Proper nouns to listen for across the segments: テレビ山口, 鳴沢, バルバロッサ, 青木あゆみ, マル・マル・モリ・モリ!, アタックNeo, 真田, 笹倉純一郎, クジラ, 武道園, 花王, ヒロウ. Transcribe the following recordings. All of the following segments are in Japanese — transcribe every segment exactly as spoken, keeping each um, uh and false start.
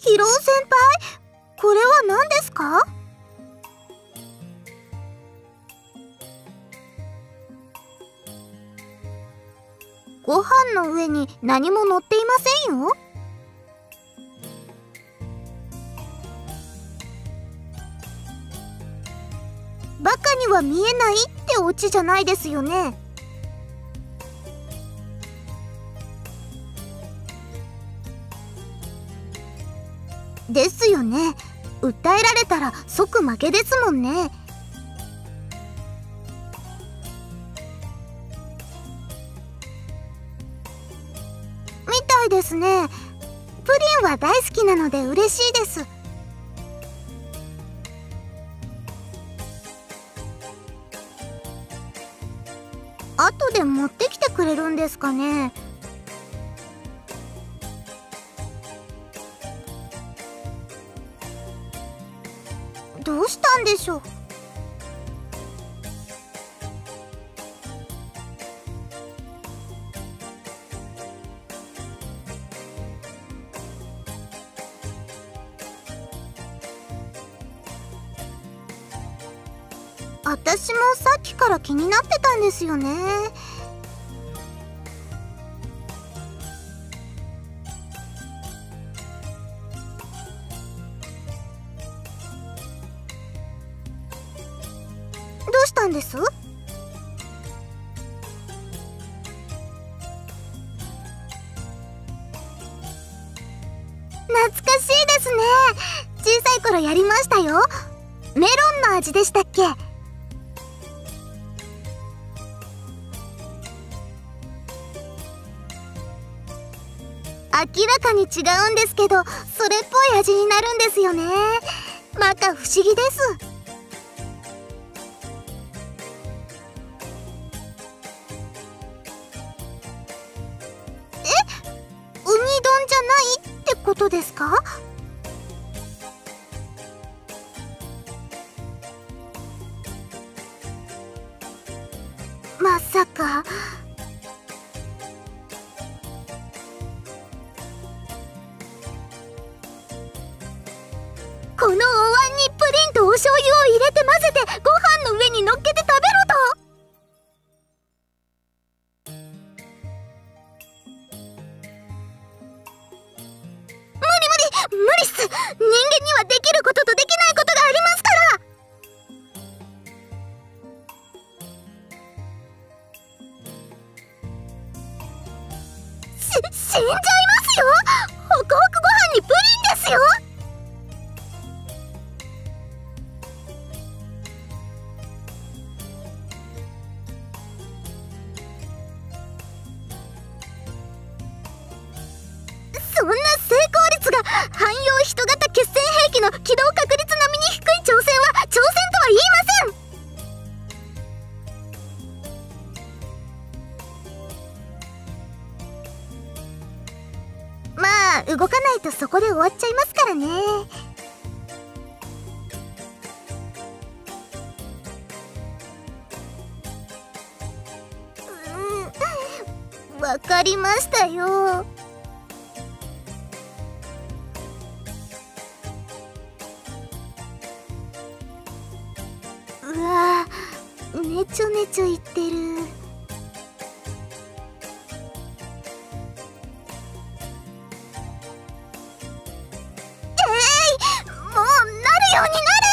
ヒロウ先輩、これは何ですか？ご飯の上に何も乗っていませんよ。バカには見えないってオチじゃないですよね。ですよね。訴えられたら即負けですもんね。みたいですね。プリンは大好きなので嬉しいです。後で持ってきてくれるんですかね。どうしたんでしょう。私もさっきから気になってたんですよね。どうしたんです？懐かしいですね。小さい頃やりましたよ。メロンの味でしたっけ？明らかに違うんですけど、それっぽい味になるんですよね。まか不思議です。え、うに丼じゃないってことですか？まさか。このお椀にプリンとお醤油を入れて混ぜて、ご飯の上に乗っけて食べろと。無理無理無理っす。人間にはできることとできないことがありますから。し、死んじゃいますよ。ホクホクご飯にプリンですよ。そんな成功率が汎用人型決戦兵器の起動確率並みに低い挑戦は挑戦とは言いません。まあ動かないとそこで終わっちゃいますからね。うん、わかりましたよ。うわぁ、ねちょねちょ言ってる。えい、もうなるようになれ。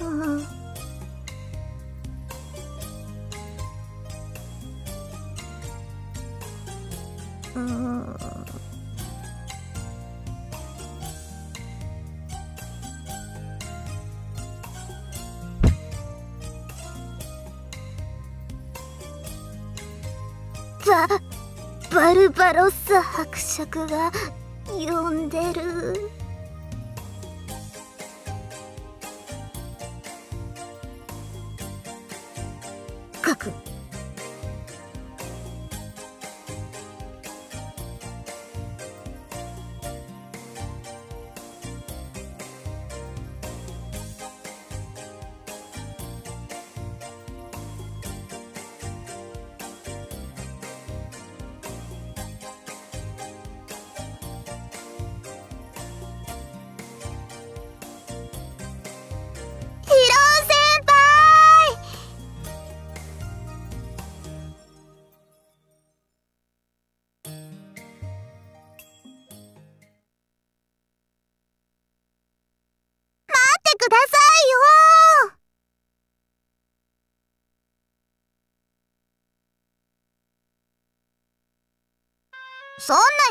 うん、うんバ、バルバロッサ伯爵が呼んでる。かく。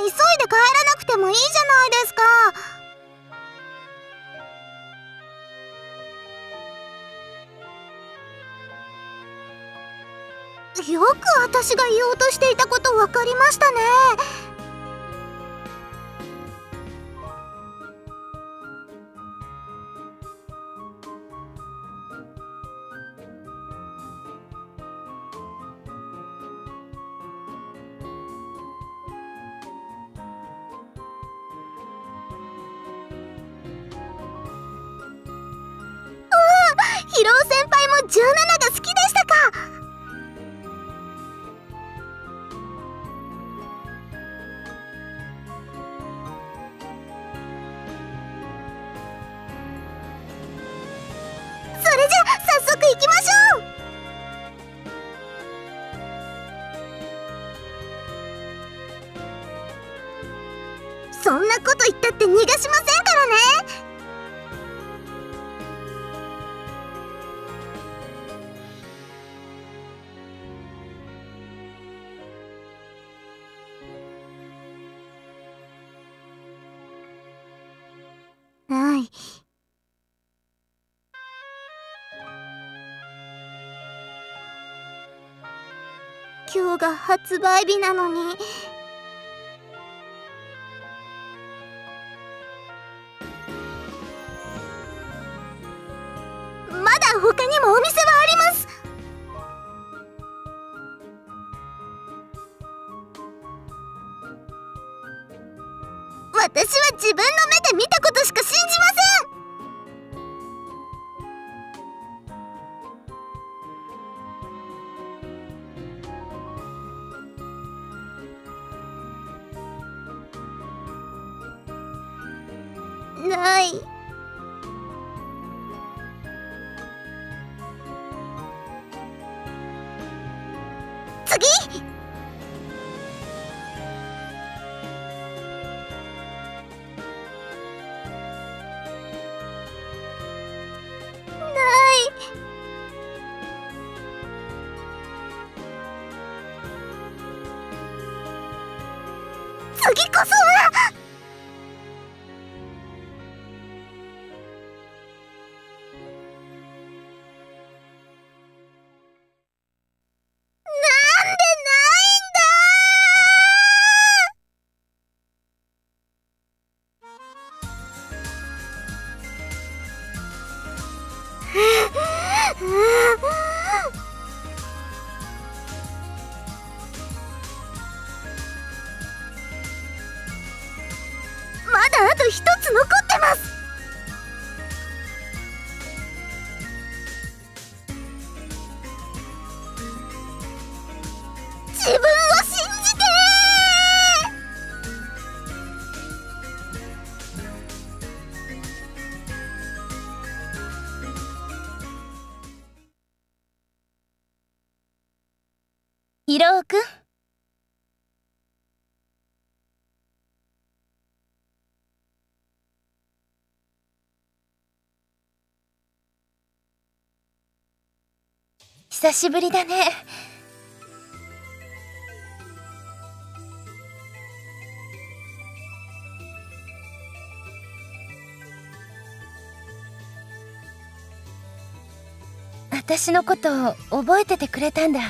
急いで帰らなくてもいいじゃないですか。よく私が言おうとしていたこと分かりましたね。ヒロウ先輩もじゅうななが好きでしたか。それじゃ早速行きましょう。そんなこと言ったって逃がしませんからね。今日が発売日なのに。まだ他にもお店はあります。私は自分の目で見たことしか信じません。ない。次。ない。次こそは。一つ残ってます。自分を信じてー。ひろうくん。久しぶりだね。私のことを覚えててくれたんだ。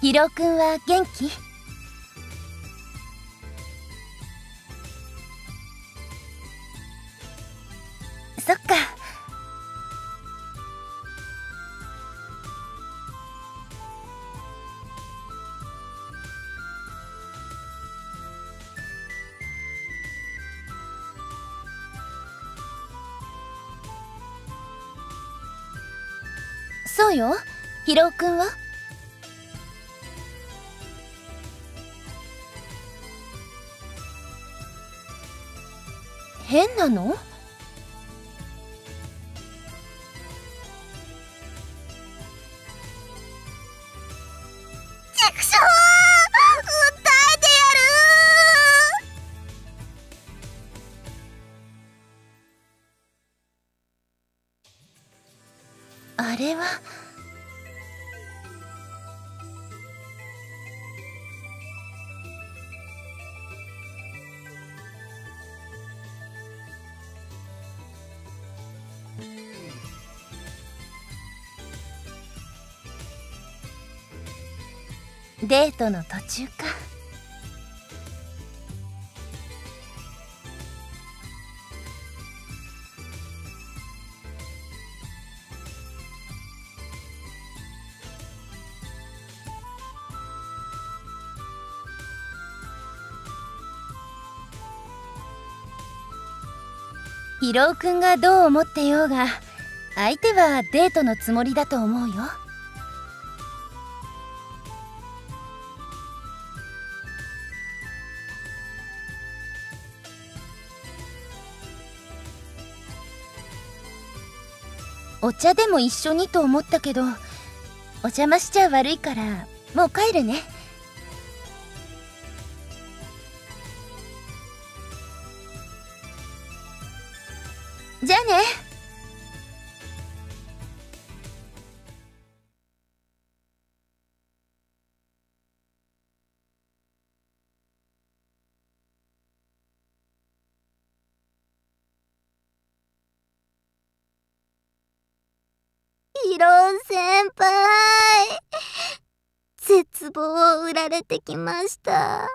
ひろうくんは元気？そっか。そうよ、ひろうくんは？変なの？あれはデートの途中か。ヒロウくんがどう思ってようが相手はデートのつもりだと思うよ。お茶でも一緒にと思ったけどお邪魔しちゃ悪いからもう帰るね。じゃあね。ヒロウ先輩、絶望を売られてきました。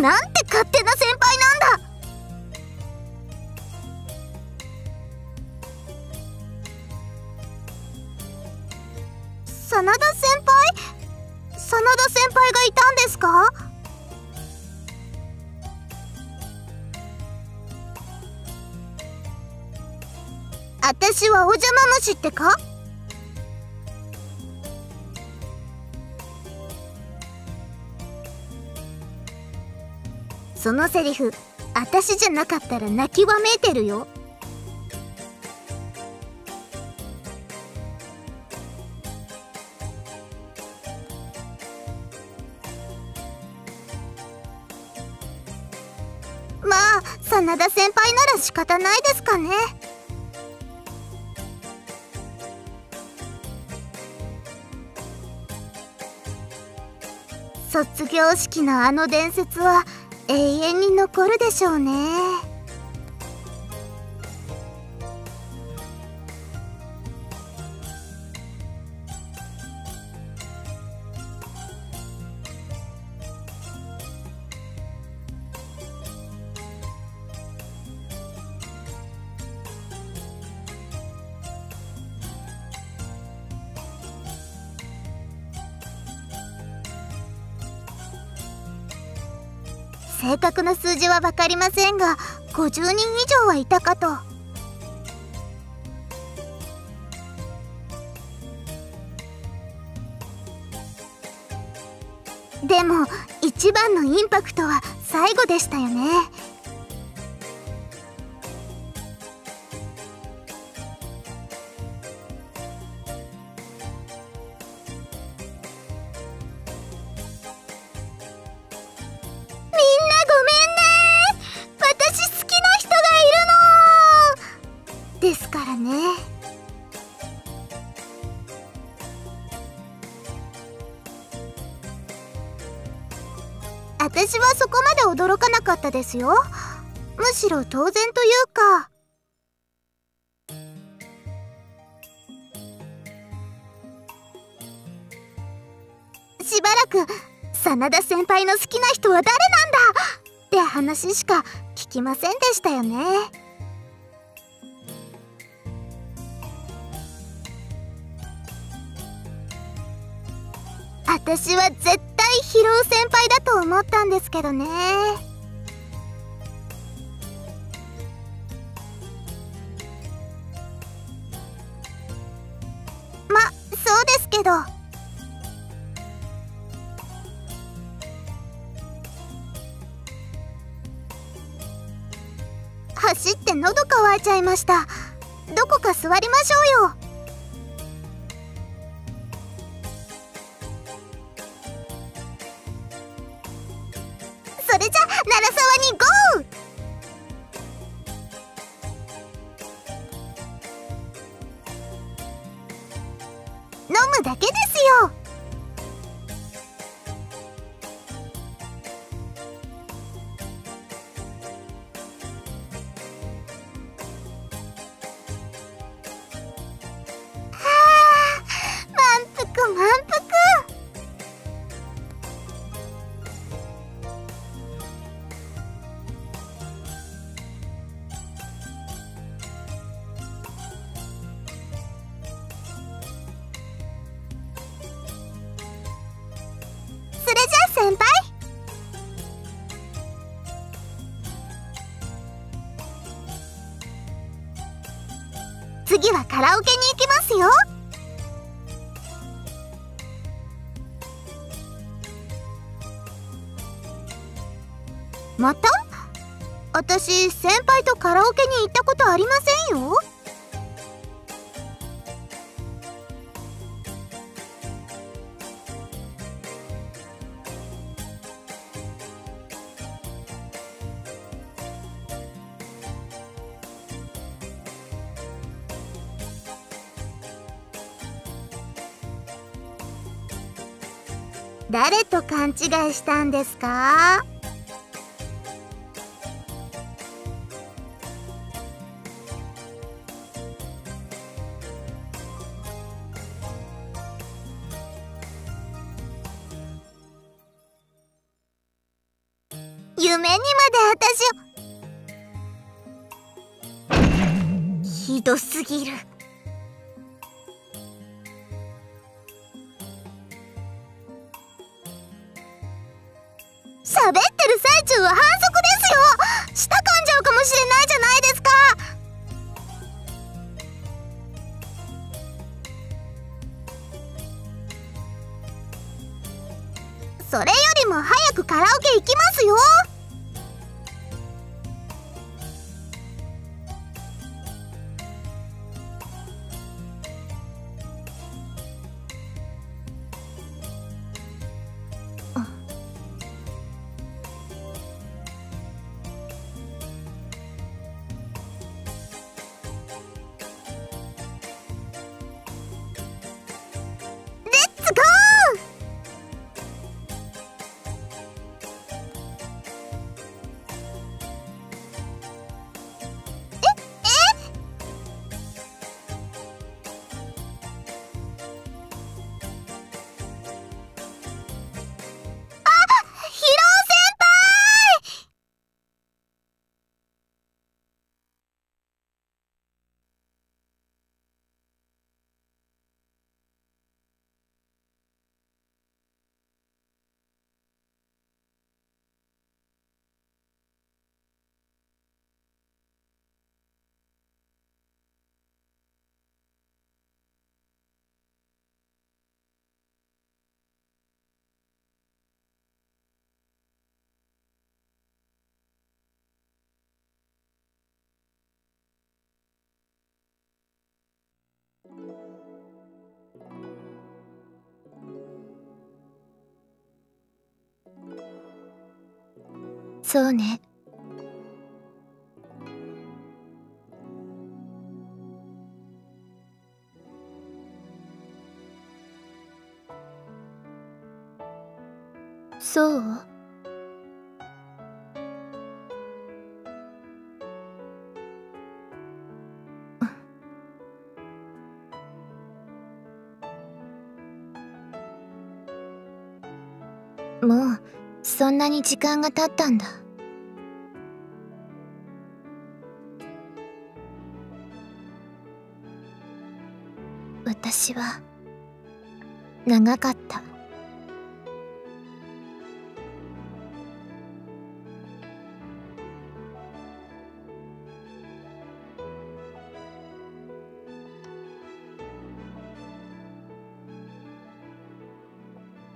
なんて勝手な先輩なんだ。真田先輩、真田先輩がいたんですか？あたしはお邪魔虫ってか？そのセリフ、あたしじゃなかったら泣きわめいてるよ。まあ、真田先輩なら仕方ないですかね。卒業式のあの伝説は永遠に残るでしょうね。正確な数字は分かりませんがごじゅうにん以上はいたかと。でも一番のインパクトは最後でしたよね。ですからね。私はそこまで驚かなかったですよ。むしろ当然というか。しばらく真田先輩の好きな人は誰なんだって話しか聞きませんでしたよね。私は絶対ヒロウ先輩だと思ったんですけどね。ま、そうですけど。走って喉乾いちゃいました。どこか座りましょうよ。それじゃあ鳴沢にゴー。飲むだけですよ。先輩、次はカラオケに行きますよ。また？私、先輩とカラオケに行ったことありませんよ。誰と勘違いしたんですか？夢にまで私をひどすぎる。喋ってる最中は反則ですよ。舌噛んじゃうかもしれないじゃないですか。それよりも早くカラオケ行きますよ。そうね。そう？もうそんなに時間が経ったんだ。私は長かった。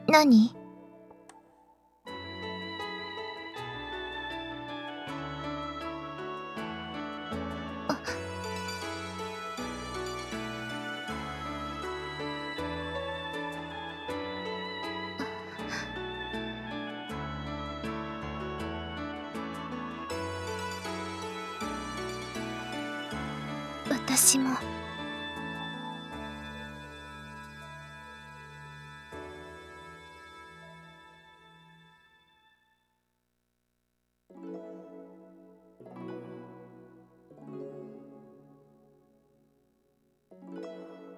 何？私も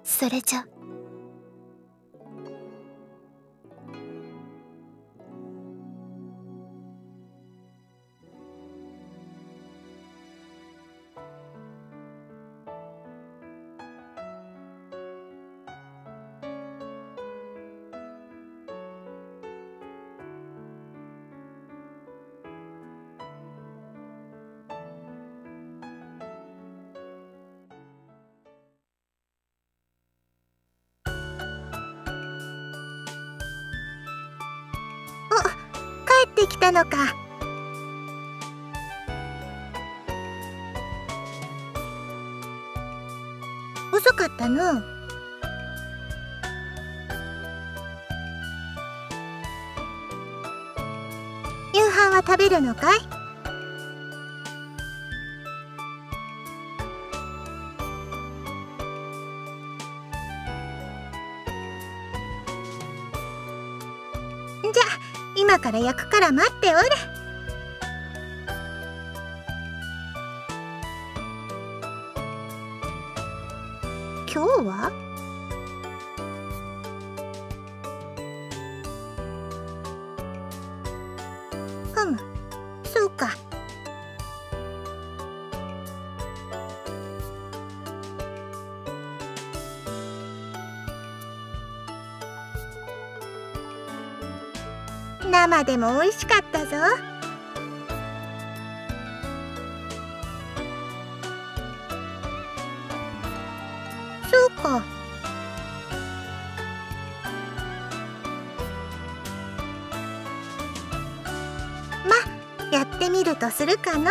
それじゃ。できたのか。遅かったの。夕飯は食べるのかい？じゃあ今から焼くから待っておれ。今日はうん、そうか。生でも美味しかったぞ。そうか。ま、やってみるとするかの。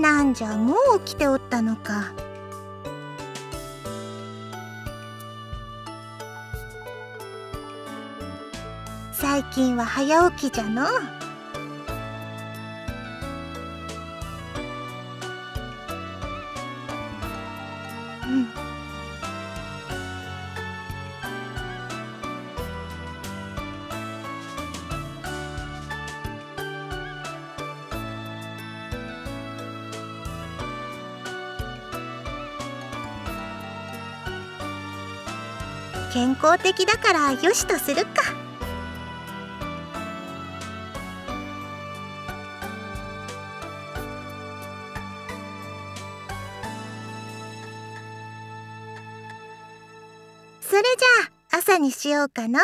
なんじゃ、もう起きておったのか。さ最近は早起きじゃのう。うん。健康的だからよしとするか。それじゃあ朝にしようかな。